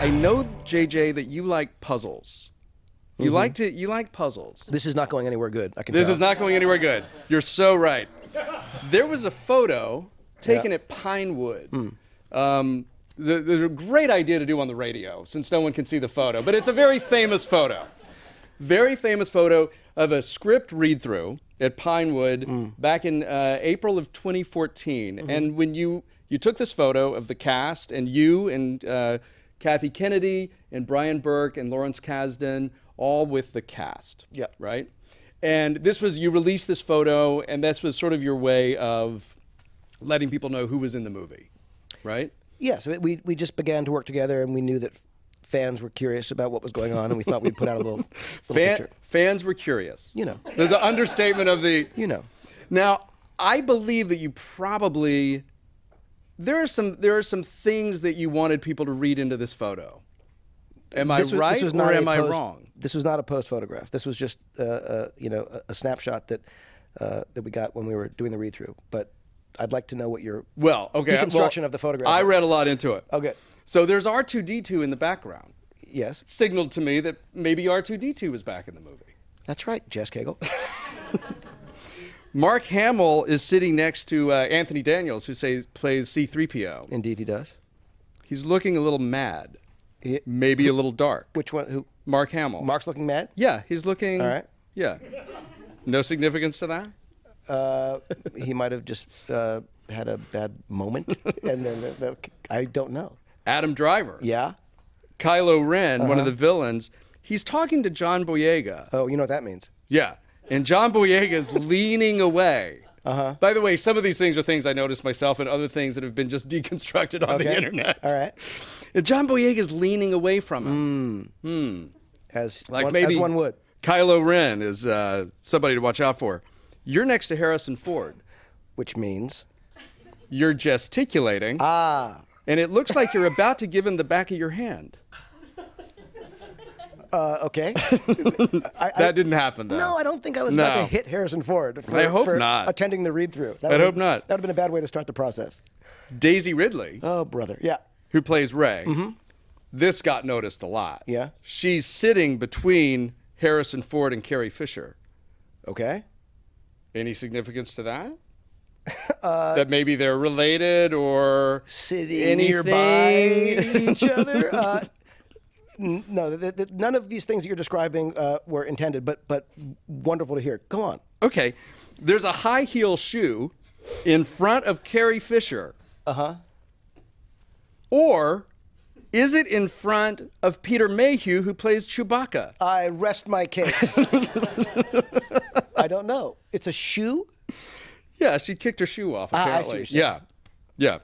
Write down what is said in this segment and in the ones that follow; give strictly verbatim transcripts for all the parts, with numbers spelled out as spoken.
I know, J J, that you like puzzles. You mm-hmm. like to. You like puzzles. This is not going anywhere good. I can. This tell. is not going anywhere good. You're so right. There was a photo taken yeah. at Pinewood. Mm. Um, the, there's a great idea to do on the radio since no one can see the photo, but it's a very famous photo. Very famous photo of a script read-through at Pinewood mm. back in uh, April of twenty fourteen. Mm-hmm. And when you you took this photo of the cast and you and uh, Kathy Kennedy and Brian Burke and Lawrence Kasdan, all with the cast. Yeah. Right. And this was, you released this photo, and this was sort of your way of letting people know who was in the movie, right? Yeah, so it, we, we just began to work together, and we knew that fans were curious about what was going on, and we thought we'd put out a little, little Fan, picture. Fans were curious. You know. There's an understatement of the... You know. Now, I believe that you probably... There are some, there are some things that you wanted people to read into this photo. Am I right or am I wrong? This was not a post photograph. This was just uh, uh, you know, a, a snapshot that uh, that we got when we were doing the read through. But I'd like to know what your well, okay, deconstruction well, of the photograph. I read a lot into it. Okay. So there's R two D two in the background. Yes. It signaled to me that maybe R two D two was back in the movie. That's right, Jess Cagle. Mark Hamill is sitting next to uh, Anthony Daniels, who says plays C three P O. Indeed, he does. He's looking a little mad. It, Maybe who, a little dark. Which one? Who? Mark Hamill. Mark's looking mad? Yeah, he's looking... All right. Yeah. No significance to that? Uh, he might have just uh, had a bad moment. And then the, the, I don't know. Adam Driver. Yeah. Kylo Ren, uh-huh. one of the villains. He's talking to John Boyega. Oh, you know what that means. Yeah. And John Boyega's leaning away. Uh-huh. By the way, some of these things are things I noticed myself and other things that have been just deconstructed on okay. the internet. All right. And John Boyega's leaning away from him. Mm. Mm. As, like one, maybe as one would. Kylo Ren is uh, somebody to watch out for. You're next to Harrison Ford. Which means? You're gesticulating. Ah. And it looks like you're about to give him the back of your hand. Uh, okay. I, I, that didn't happen, though. No, I don't think I was no. about to hit Harrison Ford for, I hope for not. attending the read-through. I hope been, not. That would have been a bad way to start the process. Daisy Ridley. Oh, brother. Yeah. Who plays Rey. Mm-hmm. This got noticed a lot. Yeah. She's sitting between Harrison Ford and Carrie Fisher. Okay. Any significance to that? Uh, that maybe they're related or sitting anything? nearby each other? Uh, no, the, the, none of these things that you're describing uh, were intended, but, but wonderful to hear. Go on. Okay. There's a high heel shoe in front of Carrie Fisher. Uh-huh. Or is it in front of Peter Mayhew, who plays Chewbacca? I rest my case. I don't know. It's a shoe? Yeah, she kicked her shoe off, apparently. Ah, I see yeah, yeah.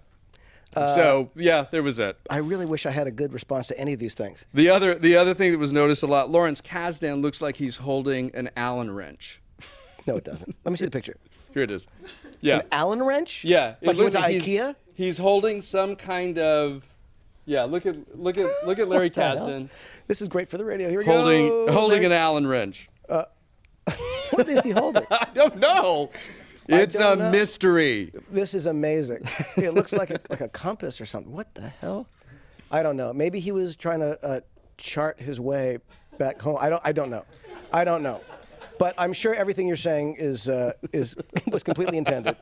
Uh, so, yeah, there was it. I really wish I had a good response to any of these things. The other, the other thing that was noticed a lot, Lawrence Kasdan looks like he's holding an Allen wrench. No, it doesn't. Let me see the picture. Here it is. Yeah. An Allen wrench? Yeah. It like looks like IKEA? He's holding some kind of, yeah. Look at look at look at Larry Kasdan. This is great for the radio. Here we holding, go. Holding Larry. an Allen wrench. Uh, what is he holding? I don't know. It's don't a know. mystery. This is amazing. It looks like a, like a compass or something. What the hell? I don't know. Maybe he was trying to uh, chart his way back home. I don't. I don't know. I don't know. But I'm sure everything you're saying is uh, is was completely intended.